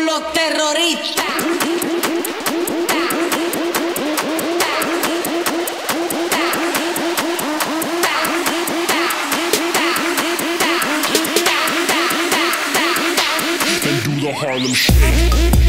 con los terroristas. They do the Harlem Shake.